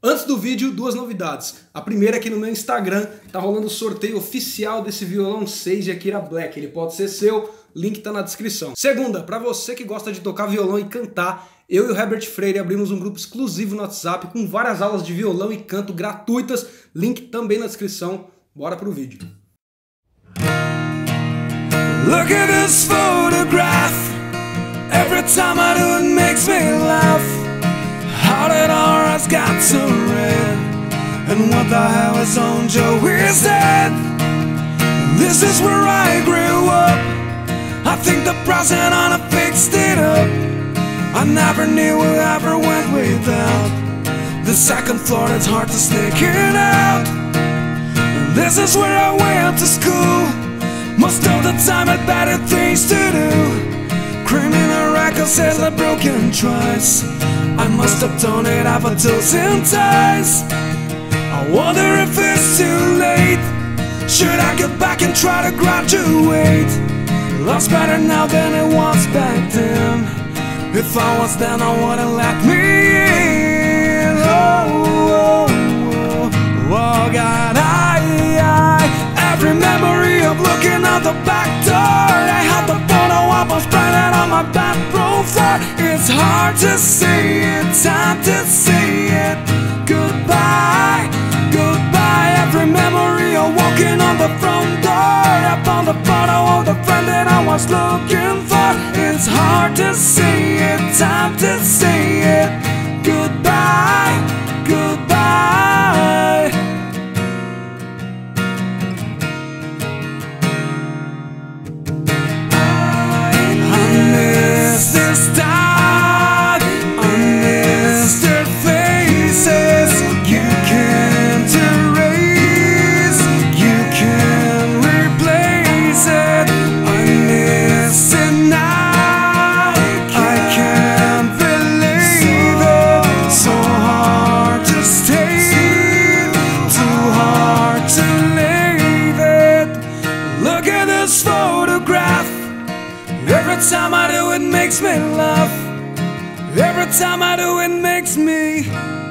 Antes do vídeo, duas novidades. A primeira é que no meu Instagram tá rolando o sorteio oficial desse violão 6 de Akira Black. Ele pode ser seu, link tá na descrição. Segunda, para você que gosta de tocar violão e cantar, eu e o Herbert Freire abrimos um grupo exclusivo no WhatsApp com várias aulas de violão e canto gratuitas. Link também na descrição. Bora pro vídeo. Look at this photograph. Every time I do it makes me laugh. How did our eyes got so red? And what the hell is on Joey's head? This is where I grew up. I think the present on a fixed it up. I never knew we ever went without. The second floor, it's hard to stick it out. And this is where I went to school. Most of the time I had better things to do. Criminal records says I broke in twice. I must have done it half a dozen times. I wonder if it's too late. Should I get back and try to graduate? Life's better now than it was back then. If I was then, I wouldn't let me in. Oh, oh, oh, oh God, I every memory of looking out the back door. I had the photo up, I was planning on my bathroom floor. It's hard to see it, time to see it. Goodbye, goodbye. Every memory of walking on the front door. I found the photo of the friend that I was looking for. It's hard to see it, time to see it. Goodbye, goodbye. I miss this time. Every time I do it makes me laugh. Every time I do it makes me